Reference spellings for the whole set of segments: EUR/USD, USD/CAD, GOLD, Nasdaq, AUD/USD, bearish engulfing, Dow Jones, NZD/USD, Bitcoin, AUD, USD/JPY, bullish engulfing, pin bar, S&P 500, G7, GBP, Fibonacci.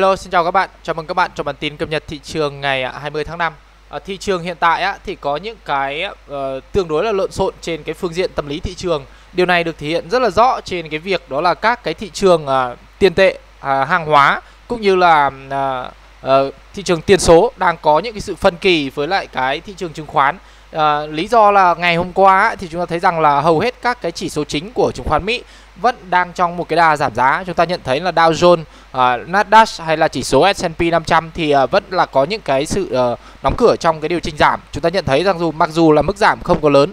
Hello, xin chào các bạn. Chào mừng các bạn cho bản tin cập nhật thị trường ngày 20 tháng 5. Thị trường hiện tại thì có những cái tương đối là lộn xộn trên cái phương diện tâm lý thị trường. Điều này được thể hiện rất là rõ trên cái việc đó là các cái thị trường tiền tệ, hàng hóa cũng như là thị trường tiền số đang có những cái sự phân kỳ với lại cái thị trường chứng khoán. Lý do là ngày hôm qua thì chúng ta thấy rằng là hầu hết các cái chỉ số chính của chứng khoán Mỹ vẫn đang trong một cái đà giảm giá. Chúng ta nhận thấy là Dow Jones, Nasdaq hay là chỉ số S&P 500 thì vẫn là có những cái sự đóng cửa trong cái điều chỉnh giảm. Chúng ta nhận thấy rằng mặc dù là mức giảm không có lớn,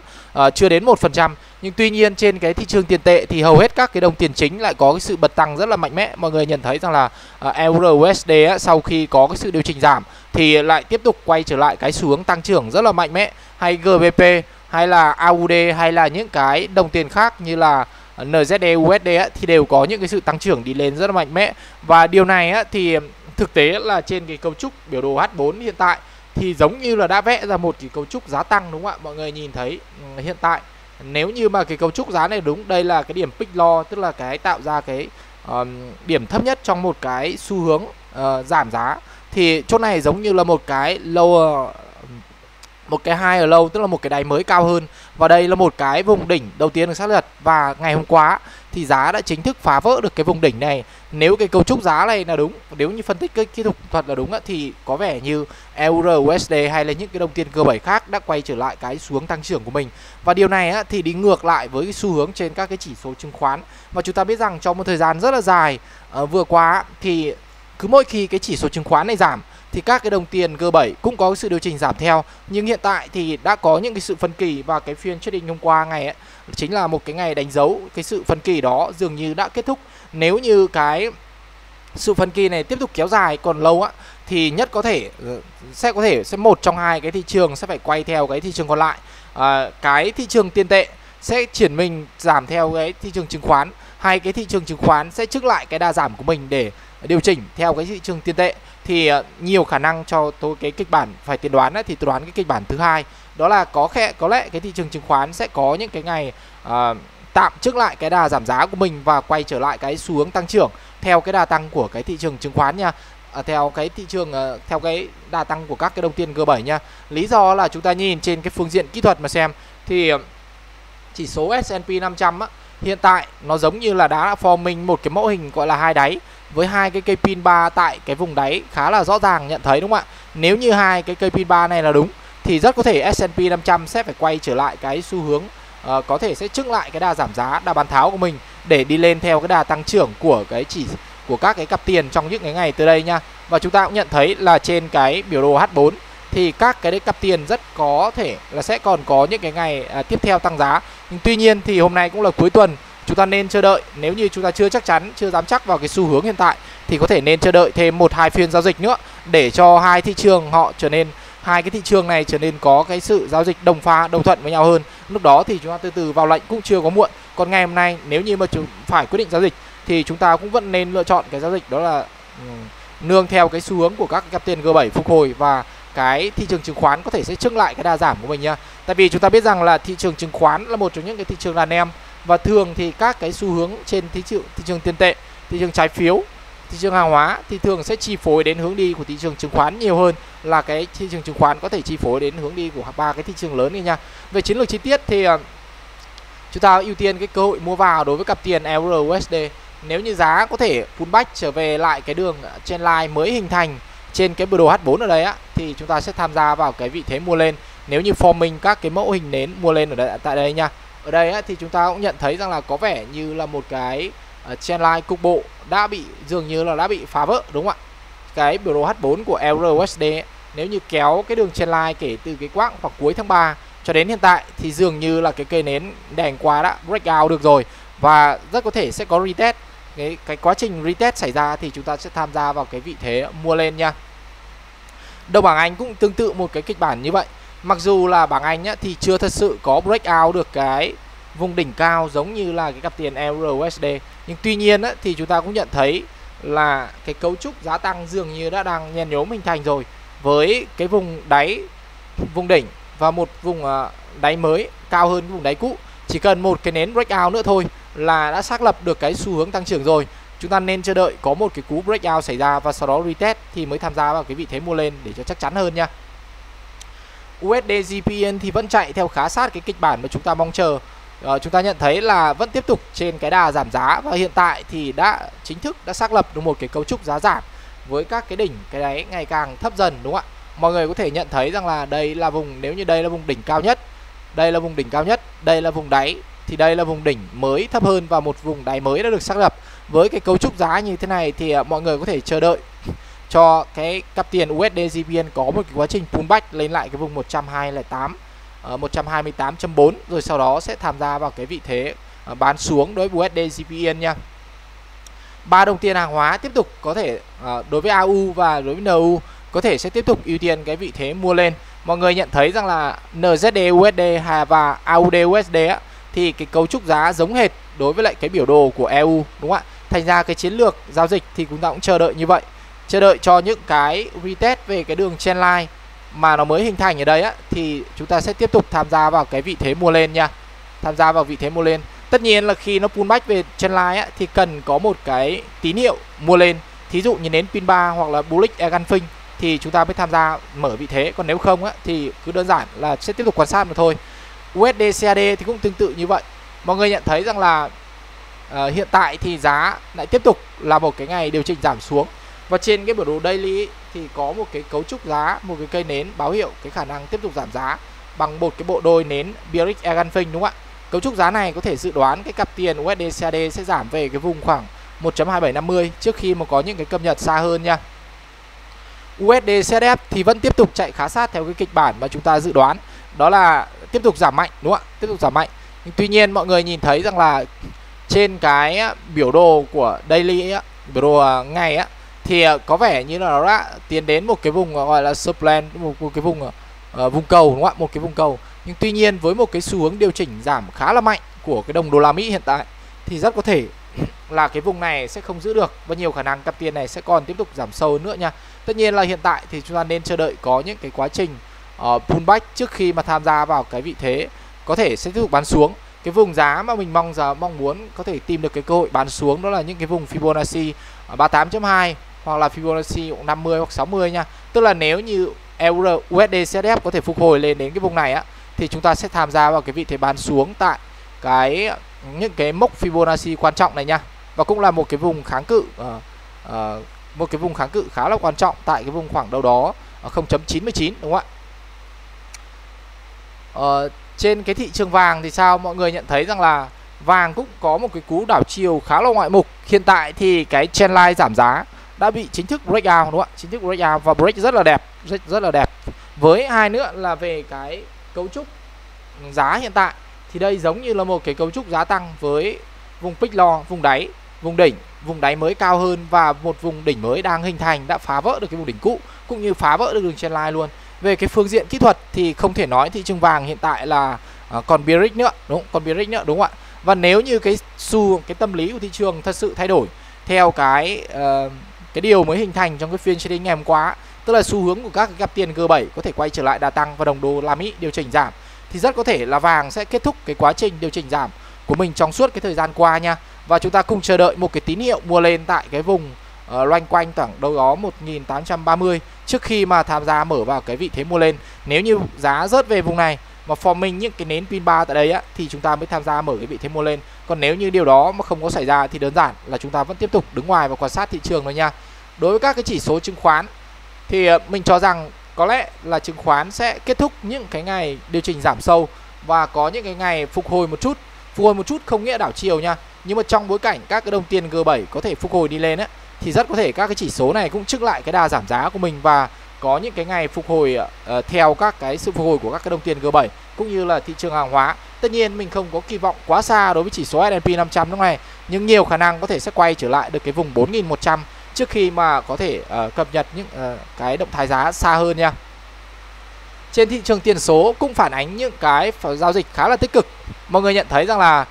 chưa đến 1%, nhưng tuy nhiên trên cái thị trường tiền tệ thì hầu hết các cái đồng tiền chính lại có cái sự bật tăng rất là mạnh mẽ. Mọi người nhận thấy rằng là EUR/USD sau khi có cái sự điều chỉnh giảm thì lại tiếp tục quay trở lại cái xu hướng tăng trưởng rất là mạnh mẽ, hay GBP hay là AUD hay là những cái đồng tiền khác như là NZD/USD thì đều có những cái sự tăng trưởng đi lên rất là mạnh mẽ. Và điều này thì thực tế là trên cái cấu trúc biểu đồ H4 hiện tại thì giống như là đã vẽ ra một cái cấu trúc giá tăng, đúng không ạ? Mọi người nhìn thấy hiện tại nếu như mà cái cấu trúc giá này đúng, đây là cái điểm pick low, tức là cái tạo ra cái điểm thấp nhất trong một cái xu hướng giảm giá, thì chỗ này giống như là một cái lower, một cái high ở low, tức là một cái đáy mới cao hơn, và đây là một cái vùng đỉnh đầu tiên được xác lập. Và ngày hôm qua thì giá đã chính thức phá vỡ được cái vùng đỉnh này. Nếu cái cấu trúc giá này là đúng, nếu như phân tích cái kỹ thuật là đúng thì có vẻ như EUR/USD hay là những cái đồng tiền G7 khác đã quay trở lại cái xu hướng tăng trưởng của mình. Và điều này thì đi ngược lại với cái xu hướng trên các cái chỉ số chứng khoán. Và chúng ta biết rằng trong một thời gian rất là dài vừa qua thì cứ mỗi khi cái chỉ số chứng khoán này giảm thì các cái đồng tiền G7 cũng có sự điều chỉnh giảm theo. Nhưng hiện tại thì đã có những cái sự phân kỳ, và cái phiên trading hôm qua ngày chính là một cái ngày đánh dấu cái sự phân kỳ đó dường như đã kết thúc. Nếu như cái sự phân kỳ này tiếp tục kéo dài còn lâu thì nhất có thể sẽ một trong hai cái thị trường sẽ phải quay theo cái thị trường còn lại. Cái thị trường tiền tệ sẽ chuyển mình giảm theo cái thị trường chứng khoán, hay cái thị trường chứng khoán sẽ trước lại cái đà giảm của mình để điều chỉnh theo cái thị trường tiền tệ. Thì nhiều khả năng cho tôi cái kịch bản phải tiên đoán thì tôi đoán cái kịch bản thứ hai, đó là có lẽ cái thị trường chứng khoán sẽ có những cái ngày tạm trước lại cái đà giảm giá của mình và quay trở lại cái xu hướng tăng trưởng theo cái đà tăng của cái thị trường chứng khoán nha, theo cái đà tăng của các cái đồng tiền G7 nha. Lý do là chúng ta nhìn trên cái phương diện kỹ thuật mà xem thì chỉ số S&P 500 hiện tại nó giống như là đã forming một cái mẫu hình gọi là hai đáy, với hai cái cây pin bar tại cái vùng đáy khá là rõ ràng, nhận thấy đúng không ạ? Nếu như hai cái cây pin bar này là đúng thì rất có thể S&P 500 sẽ phải quay trở lại cái xu hướng có thể sẽ chững lại cái đà giảm giá, đà bán tháo của mình để đi lên theo cái đà tăng trưởng của các cái cặp tiền trong những cái ngày tới đây nha. Và chúng ta cũng nhận thấy là trên cái biểu đồ H4 thì các cái cặp tiền rất có thể là sẽ còn có những cái ngày tiếp theo tăng giá. Nhưng tuy nhiên thì hôm nay cũng là cuối tuần, chúng ta nên chờ đợi. Nếu như chúng ta chưa chắc chắn, chưa dám chắc vào cái xu hướng hiện tại thì có thể nên chờ đợi thêm 1-2 phiên giao dịch nữa để cho hai thị trường này trở nên có cái sự giao dịch đồng pha, đồng thuận với nhau hơn. Lúc đó thì chúng ta từ từ vào lệnh cũng chưa có muộn. Còn ngày hôm nay nếu như mà chúng phải quyết định giao dịch thì chúng ta cũng vẫn nên lựa chọn cái giao dịch đó là nương theo cái xu hướng của các cặp tiền G7 phục hồi, và cái thị trường chứng khoán có thể sẽ chững lại cái đà giảm của mình nha. Tại vì chúng ta biết rằng là thị trường chứng khoán là một trong những cái thị trường đàn em, và thường thì các cái xu hướng trên thị trường tiền tệ, thị trường trái phiếu, thị trường hàng hóa thì thường sẽ chi phối đến hướng đi của thị trường chứng khoán nhiều hơn là cái thị trường chứng khoán có thể chi phối đến hướng đi của ba cái thị trường lớn này nha. Về chiến lược chi tiết thì chúng ta ưu tiên cái cơ hội mua vào đối với cặp tiền EUR/USD. Nếu như giá có thể pullback trở về lại cái đường trendline mới hình thành trên cái biểu đồ H4 ở đây thì chúng ta sẽ tham gia vào cái vị thế mua lên, nếu như forming các cái mẫu hình nến mua lên ở đây, tại đây nha. Ở đây thì chúng ta cũng nhận thấy rằng là có vẻ như là một cái trendline cục bộ đã bị dường như đã bị phá vỡ, đúng không ạ? Cái biểu đồ H4 của EUR/USD nếu như kéo cái đường trendline kể từ cái quãng khoảng cuối tháng 3 cho đến hiện tại thì dường như là cái cây nến đèn qua đã breakout được rồi, và rất có thể sẽ có retest. Cái quá trình retest xảy ra thì chúng ta sẽ tham gia vào cái vị thế mua lên nha. Đồng bảng Anh cũng tương tự một cái kịch bản như vậy. Mặc dù là bảng Anh thì chưa thật sự có breakout được cái vùng đỉnh cao giống như là cái cặp tiền EUR/USD, nhưng tuy nhiên thì chúng ta cũng nhận thấy là cái cấu trúc giá tăng dường như đã đang nhen nhóm hình thành rồi, với cái vùng đáy, vùng đỉnh và một vùng đáy mới cao hơn vùng đáy cũ. Chỉ cần một cái nến breakout nữa thôi là đã xác lập được cái xu hướng tăng trưởng rồi. Chúng ta nên chờ đợi có một cái cú breakout xảy ra và sau đó retest thì mới tham gia vào cái vị thế mua lên để cho chắc chắn hơn nha. USD/JPY thì vẫn chạy theo khá sát cái kịch bản mà chúng ta mong chờ. Chúng ta nhận thấy là vẫn tiếp tục trên cái đà giảm giá và hiện tại thì đã chính thức đã xác lập được một cái cấu trúc giá giảm với các cái đỉnh cái đáy ngày càng thấp dần, đúng không ạ? Mọi người có thể nhận thấy rằng là đây là vùng, nếu như đây là vùng đỉnh cao nhất, đây là vùng đỉnh cao nhất, đây là vùng đáy, thì đây là vùng đỉnh mới thấp hơn và một vùng đáy mới đã được xác lập. Với cái cấu trúc giá như thế này thì mọi người có thể chờ đợi cho cái cặp tiền USD/JPY có một cái quá trình pullback lên lại cái vùng 128.4 rồi sau đó sẽ tham gia vào cái vị thế bán xuống đối với USD/JPY nha. Ba đồng tiền hàng hóa tiếp tục có thể đối với AU và đối với NU có thể sẽ tiếp tục ưu tiên cái vị thế mua lên. Mọi người nhận thấy rằng là NZD/USD và AUD/USD thì cái cấu trúc giá giống hệt đối với lại cái biểu đồ của EU, đúng không ạ? Thành ra cái chiến lược giao dịch thì chúng ta cũng chờ đợi như vậy, chờ đợi cho những cái retest về cái đường trendline mà nó mới hình thành ở đây á, thì chúng ta sẽ tiếp tục tham gia vào cái vị thế mua lên nha. Tham gia vào vị thế mua lên. Tất nhiên là khi nó pullback về trendline á, thì cần có một cái tín hiệu mua lên. Thí dụ như đến pin 3 hoặc là bullish engulfing thì chúng ta mới tham gia mở vị thế. Còn nếu không á, thì cứ đơn giản là sẽ tiếp tục quan sát mà thôi. USD/CAD thì cũng tương tự như vậy. Mọi người nhận thấy rằng là hiện tại thì giá lại tiếp tục là một cái ngày điều chỉnh giảm xuống. Và trên cái biểu đồ daily ấy, thì có một cái cấu trúc giá, một cái cây nến báo hiệu cái khả năng tiếp tục giảm giá bằng một cái bộ đôi nến bearish engulfing, đúng không ạ? Cấu trúc giá này có thể dự đoán cái cặp tiền USD/CAD sẽ giảm về cái vùng khoảng 1.2750 trước khi mà có những cái cập nhật xa hơn nha. USD/CAD thì vẫn tiếp tục chạy khá sát theo cái kịch bản mà chúng ta dự đoán, đó là tiếp tục giảm mạnh, đúng không ạ? Tiếp tục giảm mạnh. Nhưng tuy nhiên mọi người nhìn thấy rằng là trên cái biểu đồ của daily ấy, biểu đồ ngày á, thì có vẻ như là nó đã tiến đến một cái vùng gọi là supplant, một cái vùng cầu, đúng không ạ? Một cái vùng cầu. Nhưng tuy nhiên với một cái xu hướng điều chỉnh giảm khá là mạnh của cái đồng đô la Mỹ hiện tại thì rất có thể là cái vùng này sẽ không giữ được và nhiều khả năng cặp tiền này sẽ còn tiếp tục giảm sâu nữa nha. Tất nhiên là hiện tại thì chúng ta nên chờ đợi có những cái quá trình pullback trước khi mà tham gia vào cái vị thế có thể sẽ tiếp tục bán xuống. Cái vùng giá mà mình mong muốn có thể tìm được cái cơ hội bán xuống đó là những cái vùng Fibonacci 38.2 hoặc là Fibonacci 50 hoặc 60 nha. Tức là nếu như EUR/USD/CAD có thể phục hồi lên đến cái vùng này á, thì chúng ta sẽ tham gia vào cái vị thế bán xuống tại cái những cái mốc Fibonacci quan trọng này nha. Và cũng là một cái vùng kháng cự khá là quan trọng tại cái vùng khoảng đâu đó 0.99, đúng không ạ? Trên cái thị trường vàng thì sao? Mọi người nhận thấy rằng là vàng cũng có một cái cú đảo chiều khá là ngoại mục. Hiện tại thì cái trendline giảm giá đã bị chính thức breakout, đúng không ạ? Chính thức breakout và break rất là đẹp, rất là đẹp. Với hai nữa là về cái cấu trúc giá hiện tại thì đây giống như là một cái cấu trúc giá tăng với vùng pick low, vùng đáy, vùng đỉnh, vùng đáy mới cao hơn và một vùng đỉnh mới đang hình thành, đã phá vỡ được cái vùng đỉnh cũ cũng như phá vỡ được đường trendline luôn. Về cái phương diện kỹ thuật thì không thể nói thị trường vàng hiện tại là còn bearish nữa, đúng không? Còn bearish nữa, đúng không ạ? Và nếu như cái tâm lý của thị trường thật sự thay đổi theo cái điều mới hình thành trong cái phiên trading ngày hôm qua, tức là xu hướng của các cặp tiền G7 có thể quay trở lại đà tăng và đồng đô la Mỹ điều chỉnh giảm, thì rất có thể là vàng sẽ kết thúc cái quá trình điều chỉnh giảm của mình trong suốt cái thời gian qua nha. Và chúng ta cùng chờ đợi một cái tín hiệu mua lên tại cái vùng loanh quanh khoảng đâu đó 1830 trước khi mà tham gia mở vào cái vị thế mua lên. Nếu như giá rớt về vùng này mà forming những cái nến pin 3 tại đây á, thì chúng ta mới tham gia mở cái vị thế mua lên. Còn nếu như điều đó mà không có xảy ra thì đơn giản là chúng ta vẫn tiếp tục đứng ngoài và quan sát thị trường thôi nha. Đối với các cái chỉ số chứng khoán thì mình cho rằng có lẽ là chứng khoán sẽ kết thúc những cái ngày điều chỉnh giảm sâu và có những cái ngày phục hồi một chút. Phục hồi một chút không nghĩa đảo chiều nha. Nhưng mà trong bối cảnh các cái đồng tiền G7 có thể phục hồi đi lên á, thì rất có thể các cái chỉ số này cũng chững lại cái đà giảm giá của mình và có những cái ngày phục hồi theo các cái sự phục hồi của các cái đồng tiền G7 cũng như là thị trường hàng hóa. Tất nhiên mình không có kỳ vọng quá xa đối với chỉ số S&P 500 lúc này, nhưng nhiều khả năng có thể sẽ quay trở lại được cái vùng 4100 trước khi mà có thể cập nhật những cái động thái giá xa hơn nha. Trên thị trường tiền số cũng phản ánh những cái giao dịch khá là tích cực. Mọi người nhận thấy rằng là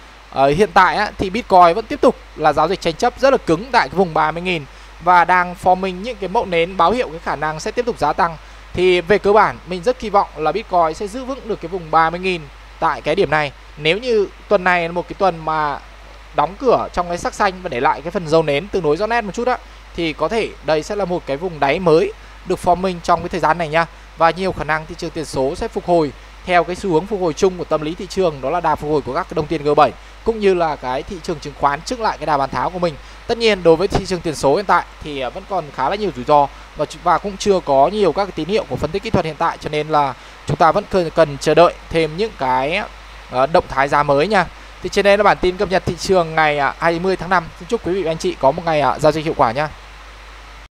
hiện tại á, thì Bitcoin vẫn tiếp tục là giao dịch tranh chấp rất là cứng tại cái vùng 30.000 và đang forming những cái mẫu nến báo hiệu cái khả năng sẽ tiếp tục giá tăng. Thì về cơ bản mình rất kỳ vọng là Bitcoin sẽ giữ vững được cái vùng 30.000 tại cái điểm này. Nếu như tuần này là một cái tuần mà đóng cửa trong cái sắc xanh và để lại cái phần dầu nến tương đối rõ nét một chút á, thì có thể đây sẽ là một cái vùng đáy mới được forming trong cái thời gian này nha. Và nhiều khả năng thị trường tiền số sẽ phục hồi theo cái xu hướng phục hồi chung của tâm lý thị trường, đó là đà phục hồi của các đồng tiền G7 cũng như là cái thị trường chứng khoán trước lại cái đà bán tháo của mình. Tất nhiên đối với thị trường tiền số hiện tại thì vẫn còn khá là nhiều rủi ro và cũng chưa có nhiều các cái tín hiệu của phân tích kỹ thuật hiện tại, cho nên là chúng ta vẫn cần chờ đợi thêm những cái động thái giá mới nha. Thì trên đây là bản tin cập nhật thị trường ngày 20 tháng 5. Xin chúc quý vị và anh chị có một ngày giao dịch hiệu quả nha.